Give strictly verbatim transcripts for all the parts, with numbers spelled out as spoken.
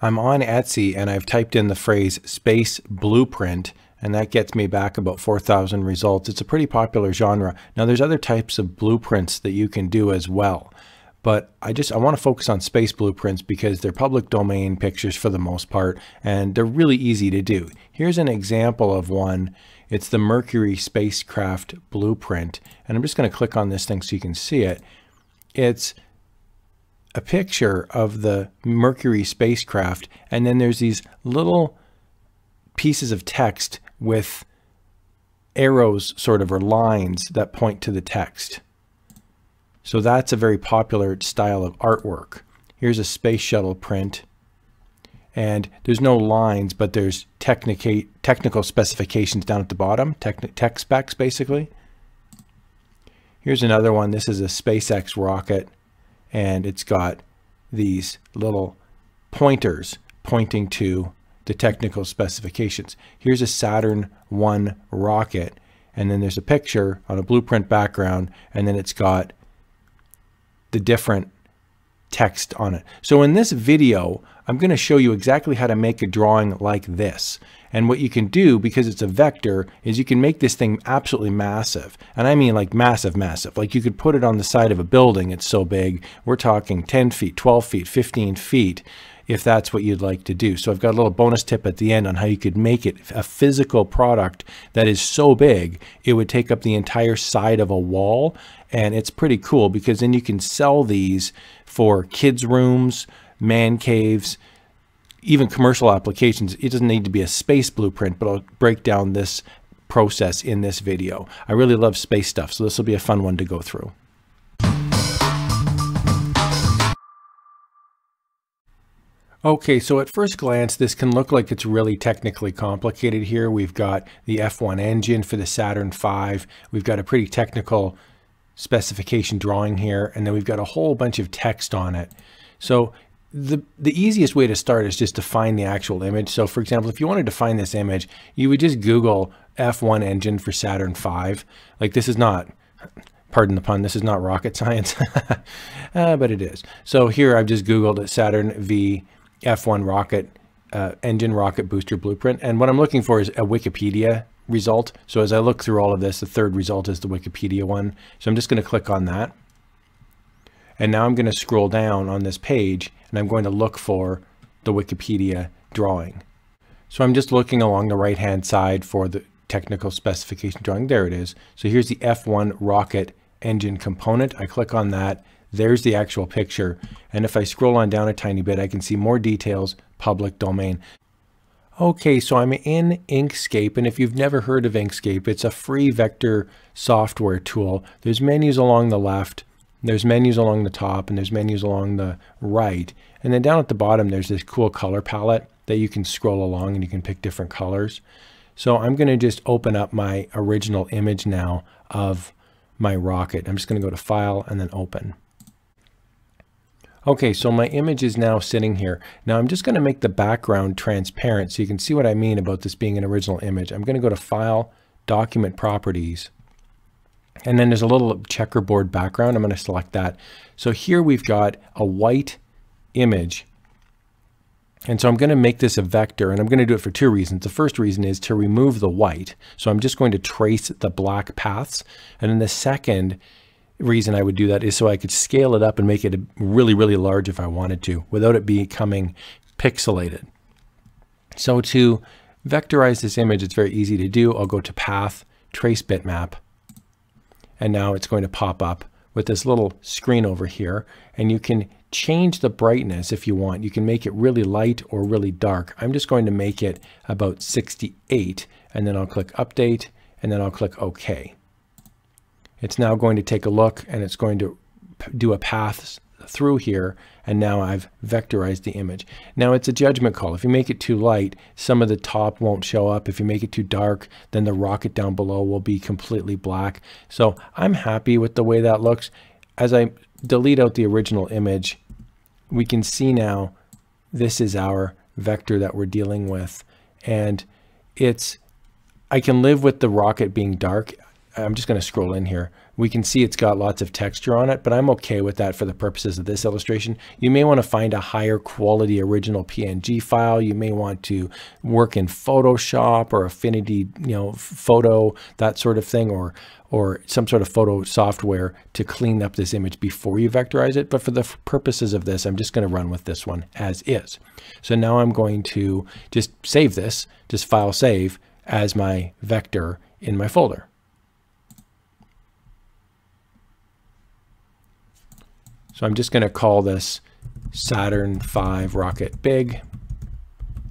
I'm on Etsy and I've typed in the phrase space blueprint, and that gets me back about four thousand results. It's a pretty popular genre. Now there's other types of blueprints that you can do as well, but I just, I want to focus on space blueprints because they're public domain pictures for the most part, and they're really easy to do. Here's an example of one. It's the Mercury spacecraft blueprint, and I'm just going to click on this thing so you can see it. It's a picture of the Mercury spacecraft, and then there's these little pieces of text with arrows sort of, or lines that point to the text. So that's a very popular style of artwork. Here's a space shuttle print, and there's no lines, but there's technic technical specifications down at the bottom, tech, tech specs basically. Here's another one. This is a SpaceX rocket, and it's got these little pointers pointing to the technical specifications. Here's a Saturn one rocket, and then there's a picture on a blueprint background, and then it's got the different text on it. So in this video, I'm going to show you exactly how to make a drawing like this. And what you can do, because it's a vector, is you can make this thing absolutely massive. And I mean like massive, massive. Like you could put it on the side of a building, it's so big. We're talking ten feet, twelve feet, fifteen feet, if that's what you'd like to do. So I've got a little bonus tip at the end on how you could make it a physical product that is so big, it would take up the entire side of a wall. And it's pretty cool because then you can sell these for kids' rooms, man caves, even commercial applications. It doesn't need to be a space blueprint, but I'll break down this process in this video. I really love space stuff, so this will be a fun one to go through. Okay, so at first glance, this can look like it's really technically complicated here. We've got the F one engine for the Saturn five. We've got a pretty technical specification drawing here, and then we've got a whole bunch of text on it. So The, the easiest way to start is just to find the actual image. So for example, if you wanted to find this image, you would just Google F one engine for Saturn five. Like this is not, pardon the pun, this is not rocket science, uh, but it is. So here I've just Googled it, Saturn five F one rocket, uh, engine rocket booster blueprint. And what I'm looking for is a Wikipedia result. So as I look through all of this, the third result is the Wikipedia one. So I'm just going to click on that. And now I'm going to scroll down on this page and I'm going to look for the Wikipedia drawing. So I'm just looking along the right hand side for the technical specification drawing. There it is. So here's the F one rocket engine component. I click on that. There's the actual picture. And if I scroll on down a tiny bit, I can see more details, public domain. Okay, so I'm in Inkscape, and if you've never heard of Inkscape, it's a free vector software tool. There's menus along the left. There's menus along the top and there's menus along the right. And then down at the bottom, there's this cool color palette that you can scroll along and you can pick different colors. So I'm going to just open up my original image now of my rocket. I'm just going to go to File and then Open. Okay, so my image is now sitting here. Now I'm just going to make the background transparent so you can see what I mean about this being an original image. I'm going to go to File, Document Properties. And then there's a little checkerboard background. I'm going to select that. So here we've got a white image. And so I'm going to make this a vector, and I'm going to do it for two reasons. The first reason is to remove the white. So I'm just going to trace the black paths. And then the second reason I would do that is so I could scale it up and make it really, really large if I wanted to without it becoming pixelated. So to vectorize this image, it's very easy to do. I'll go to Path, Trace Bitmap. And now it's going to pop up with this little screen over here, and you can change the brightness if you want. You can make it really light or really dark. I'm just going to make it about sixty-eight, and then I'll click Update, and then I'll click OK. It's now going to take a look, and it's going to do a path through here, and now I've vectorized the image. Now it's a judgment call. If you make it too light, some of the top won't show up. If you make it too dark, then the rocket down below will be completely black. So I'm happy with the way that looks. As I delete out the original image, we can see now this is our vector that we're dealing with, and it's, I can live with the rocket being dark. I'm just going to scroll in here. We can see it's got lots of texture on it, but I'm okay with that for the purposes of this illustration. You may want to find a higher quality original P N G file. You may want to work in Photoshop or Affinity, you know, Photo, that sort of thing, or or some sort of photo software to clean up this image before you vectorize it. But for the purposes of this, I'm just going to run with this one as is. So now I'm going to just save this, just file save as my vector in my folder. So I'm just going to call this Saturn five Rocket Big,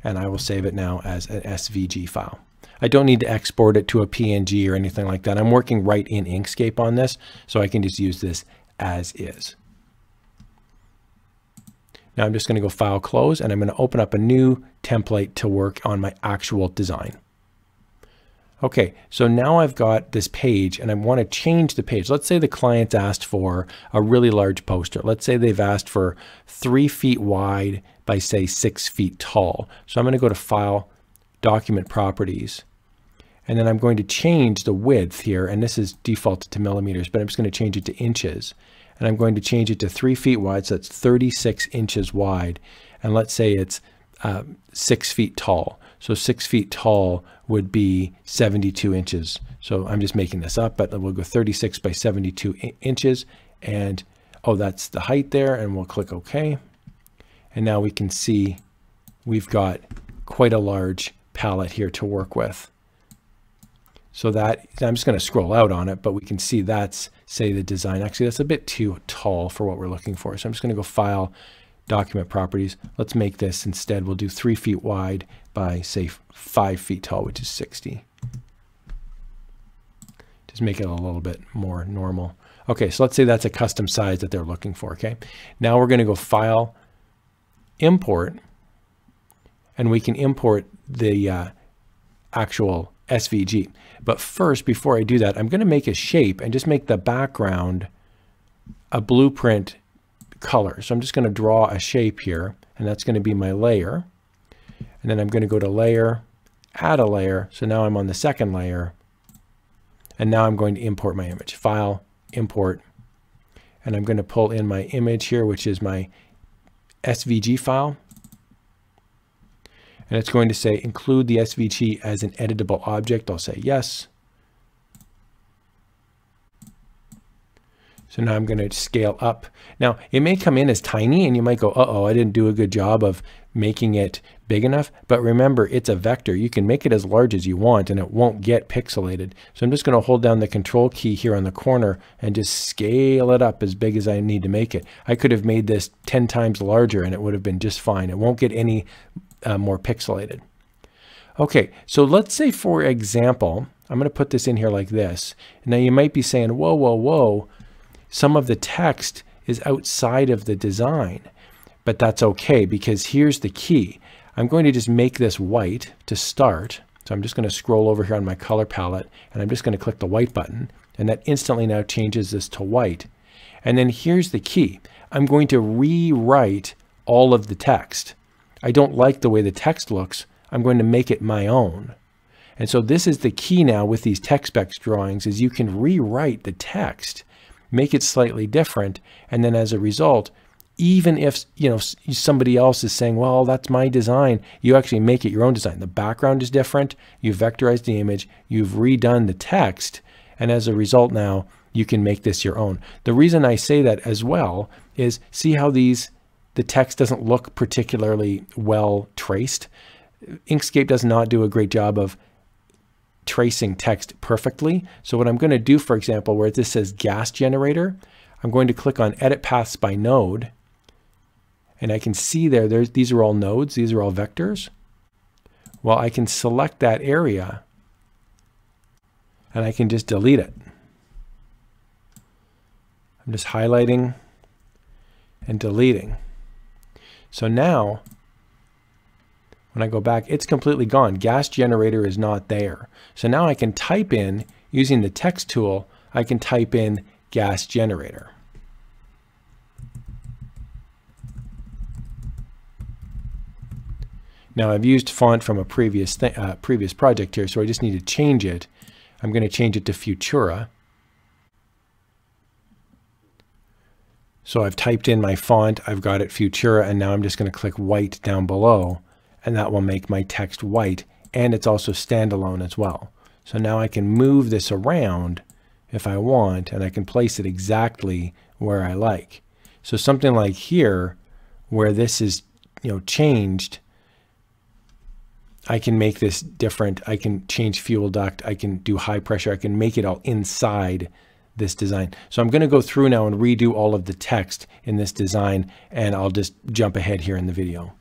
and I will save it now as an S V G file. I don't need to export it to a P N G or anything like that. I'm working right in Inkscape on this, so I can just use this as is. Now I'm just going to go File Close, and I'm going to open up a new template to work on my actual design. Okay, so now I've got this page and I want to change the page. Let's say the client's asked for a really large poster. Let's say they've asked for three feet wide by say six feet tall. So I'm going to go to File, Document Properties, and then I'm going to change the width here. And this is defaulted to millimeters, but I'm just going to change it to inches. And I'm going to change it to three feet wide. So that's thirty-six inches wide. And let's say it's uh, six feet tall. So six feet tall would be seventy-two inches. So I'm just making this up, but we'll go thirty-six by seventy-two inches. And oh, that's the height there. And we'll click OK. And now we can see we've got quite a large palette here to work with. So that, I'm just going to scroll out on it, but we can see that's, say, the design. Actually, that's a bit too tall for what we're looking for. So I'm just going to go File, Document Properties. Let's make this instead. We'll do three feet wide by say five feet tall, which is sixty. Just make it a little bit more normal. Okay, so let's say that's a custom size that they're looking for. Okay, now we're going to go File, Import, and we can import the uh, actual S V G. But first, before I do that, I'm going to make a shape and just make the background a blueprint color. So I'm just going to draw a shape here, and that's going to be my layer. And then I'm going to go to Layer, Add a Layer. So now I'm on the second layer, and now I'm going to import my image. File, Import, and I'm going to pull in my image here, which is my S V G file. And it's going to say include the S V G as an editable object. I'll say yes. So now I'm going to scale up. Now it may come in as tiny and you might go, uh-oh, I didn't do a good job of making it big enough. But remember, it's a vector. You can make it as large as you want and it won't get pixelated. So I'm just going to hold down the control key here on the corner and just scale it up as big as I need to make it. I could have made this ten times larger and it would have been just fine. It won't get any uh, more pixelated. Okay, so let's say, for example, I'm going to put this in here like this. Now you might be saying, whoa, whoa, whoa. Some of the text is outside of the design, but that's okay because here's the key. I'm going to just make this white to start. So I'm just going to scroll over here on my color palette and I'm just going to click the white button, and that instantly now changes this to white. And then here's the key. I'm going to rewrite all of the text. I don't like the way the text looks. I'm going to make it my own. And so this is the key now with these text-based drawings, is you can rewrite the text, make it slightly different. And then as a result, even if, you know, somebody else is saying, well, that's my design, you actually make it your own design. The background is different. You've vectorized the image. You've redone the text. And as a result, now you can make this your own. The reason I say that as well is, see how these, the text doesn't look particularly well traced. Inkscape does not do a great job of tracing text perfectly. So what I'm going to do, for example, where this says gas generator, I'm going to click on edit paths by node. And I can see there, there's, these are all nodes. These are all vectors. Well, I can select that area and I can just delete it. I'm just highlighting and deleting. So now when I go back, it's completely gone. Gas generator is not there. So now I can type in, using the text tool, I can type in gas generator. Now I've used font from a previous, uh, previous project here, so I just need to change it. I'm going to change it to Futura. So I've typed in my font, I've got it Futura, and now I'm just going to click white down below, and that will make my text white, and it's also standalone as well. So now I can move this around if I want, and I can place it exactly where I like. So something like here, where this is, you know, changed, I can make this different. I can change fuel duct, I can do high pressure, I can make it all inside this design. So I'm going to go through now and redo all of the text in this design, and I'll just jump ahead here in the video.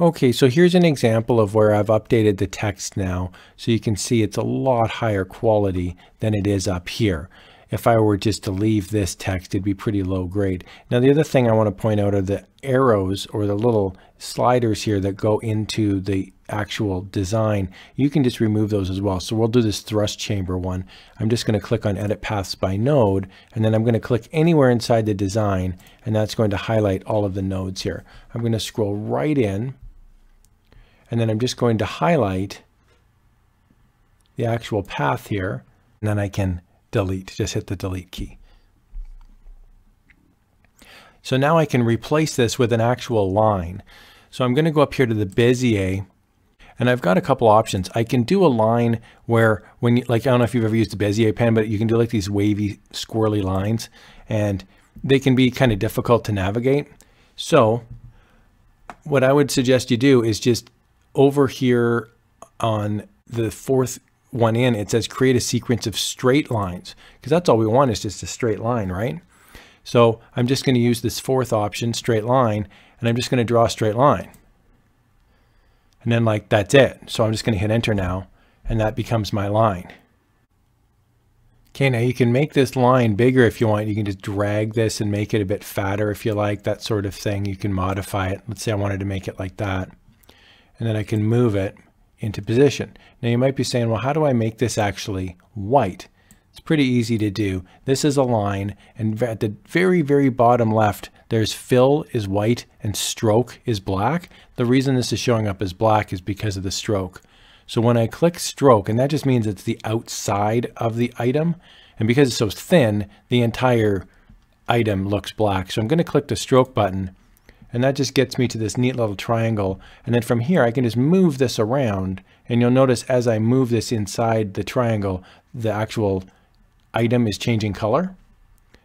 Okay, so here's an example of where I've updated the text now. So you can see it's a lot higher quality than it is up here. If I were just to leave this text, it'd be pretty low grade. Now, the other thing I want to point out are the arrows or the little sliders here that go into the actual design. You can just remove those as well. So we'll do this thrust chamber one. I'm just going to click on Edit Paths by Node, and then I'm going to click anywhere inside the design, and that's going to highlight all of the nodes here. I'm going to scroll right in, and then I'm just going to highlight the actual path here, and then I can delete, just hit the delete key. So now I can replace this with an actual line. So I'm going to go up here to the Bezier, and I've got a couple options. I can do a line where when you, like, I don't know if you've ever used a Bezier pen, but you can do like these wavy, squirrely lines, and they can be kind of difficult to navigate. So what I would suggest you do is just over here on the fourth one in, it says create a sequence of straight lines, because that's all we want is just a straight line, right? So I'm just going to use this fourth option, straight line, and I'm just going to draw a straight line. And then like, that's it. So I'm just going to hit enter now, and that becomes my line. Okay, now you can make this line bigger if you want. You can just drag this and make it a bit fatter if you like, that sort of thing. You can modify it. Let's say I wanted to make it like that. And then I can move it into position. Now you might be saying, well, how do I make this actually white? It's pretty easy to do. This is a line, and at the very, very bottom left, there's fill is white and stroke is black. The reason this is showing up as black is because of the stroke. So when I click stroke, and that just means it's the outside of the item, and because it's so thin, the entire item looks black. So I'm going to click the stroke button, and that just gets me to this neat little triangle. And then from here, I can just move this around, and you'll notice as I move this inside the triangle, the actual item is changing color.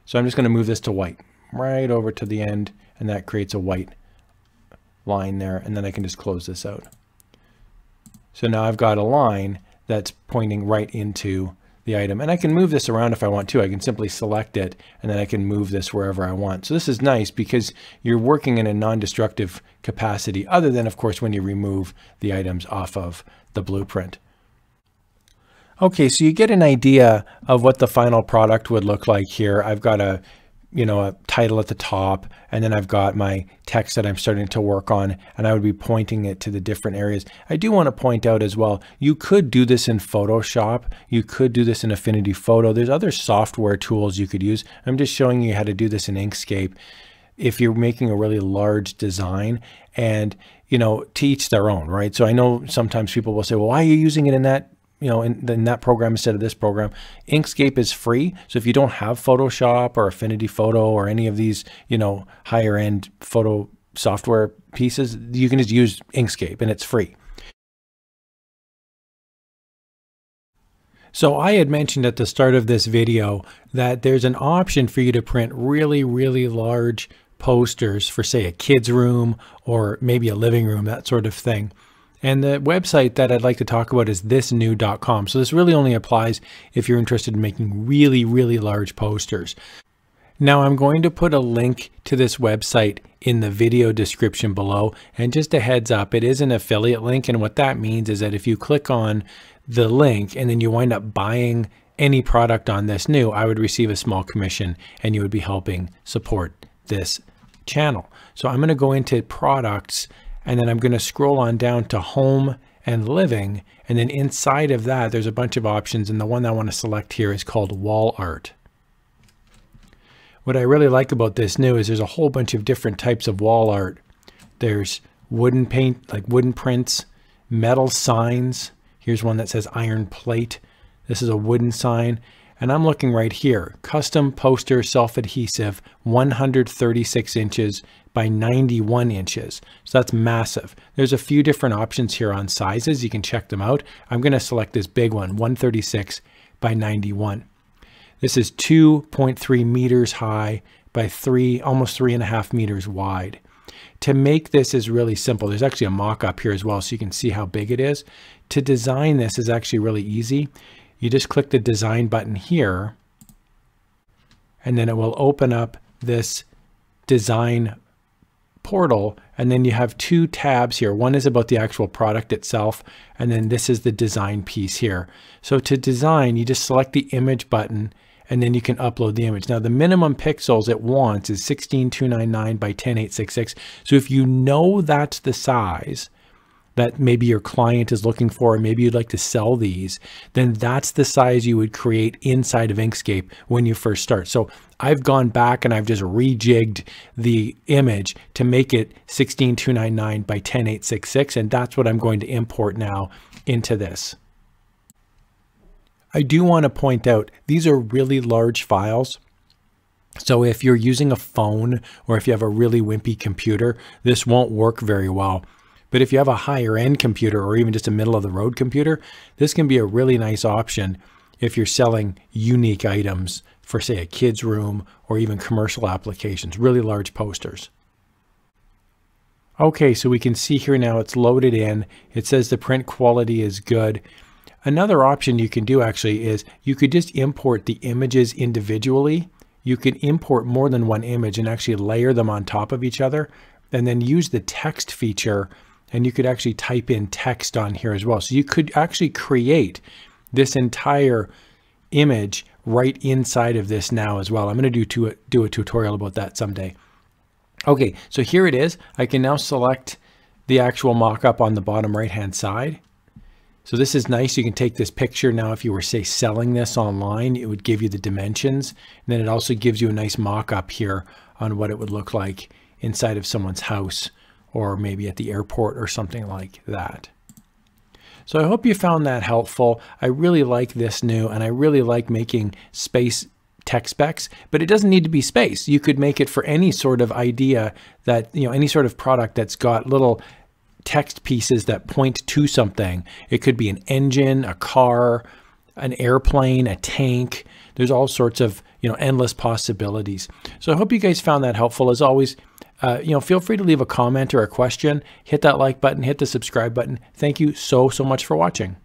So I'm just going to move this to white right over to the end, and that creates a white line there, and then I can just close this out. So now I've got a line that's pointing right into the item, and I can move this around if I want to. I can simply select it, and then I can move this wherever I want. So this is nice because you're working in a non-destructive capacity, other than of course when you remove the items off of the blueprint. Okay, so you get an idea of what the final product would look like here. I've got a, you know, a title at the top, and then I've got my text that I'm starting to work on, and I would be pointing it to the different areas. I do want to point out as well, you could do this in Photoshop. You could do this in Affinity Photo. There's other software tools you could use. I'm just showing you how to do this in Inkscape. If you're making a really large design, and, you know, to each their own, right? So I know sometimes people will say, well, why are you using it in that, you know, in, in that program instead of this program? Inkscape is free. So if you don't have Photoshop or Affinity Photo or any of these, you know, higher end photo software pieces, you can just use Inkscape, and it's free. So I had mentioned at the start of this video that there's an option for you to print really, really large posters for, say, a kid's room or maybe a living room, that sort of thing. And the website that I'd like to talk about is this new dot com. So this really only applies if you're interested in making really, really large posters. Now I'm going to put a link to this website in the video description below. And just a heads up, it is an affiliate link. And what that means is that if you click on the link and then you wind up buying any product on This New, I would receive a small commission, and you would be helping support this channel. So I'm going to go into products, and then I'm going to scroll on down to home and living. And then inside of that, there's a bunch of options. And the one I want to select here is called wall art. What I really like about This New is there's a whole bunch of different types of wall art. There's wooden paint, like wooden prints, metal signs. Here's one that says iron plate. This is a wooden sign. And I'm looking right here, custom poster self-adhesive, one hundred thirty-six inches by ninety-one inches. So that's massive. There's a few different options here on sizes. You can check them out. I'm going to select this big one, one thirty-six by ninety-one. This is two point three meters high by three, almost three and a half meters wide. To make this is really simple. There's actually a mock-up here as well, so you can see how big it is. To design this is actually really easy. You just click the design button here, and then it will open up this design portal. And then you have two tabs here. One is about the actual product itself, and then this is the design piece here. So to design, you just select the image button, and then you can upload the image. Now the minimum pixels it wants is sixteen two ninety-nine by ten eight sixty-six. So if you know that's the size that maybe your client is looking for, or maybe you'd like to sell these, then that's the size you would create inside of Inkscape when you first start. So I've gone back and I've just rejigged the image to make it sixteen two ninety-nine by ten eight sixty-six, and that's what I'm going to import now into this. I do want to point out, these are really large files. So if you're using a phone or if you have a really wimpy computer, this won't work very well. But if you have a higher end computer or even just a middle of the road computer, this can be a really nice option if you're selling unique items for, say, a kid's room or even commercial applications, really large posters. Okay, so we can see here now it's loaded in. It says the print quality is good. Another option you can do actually is you could just import the images individually. You can import more than one image and actually layer them on top of each other, and then use the text feature. And you could actually type in text on here as well. So you could actually create this entire image right inside of this now as well. I'm going to do, to, do a tutorial about that someday. Okay, so here it is. I can now select the actual mock-up on the bottom right-hand side. So this is nice. You can take this picture now. If you were, say, selling this online, it would give you the dimensions. And then it also gives you a nice mock-up here on what it would look like inside of someone's house, or maybe at the airport or something like that. So I hope you found that helpful. I really like this new, and I really like making space tech specs, but it doesn't need to be space. You could make it for any sort of idea that, you know, any sort of product that's got little text pieces that point to something. It could be an engine, a car, an airplane, a tank. There's all sorts of, you know, endless possibilities. So I hope you guys found that helpful. As always, Uh, you know, feel free to leave a comment or a question. Hit that like button, hit the subscribe button. Thank you so, so much for watching.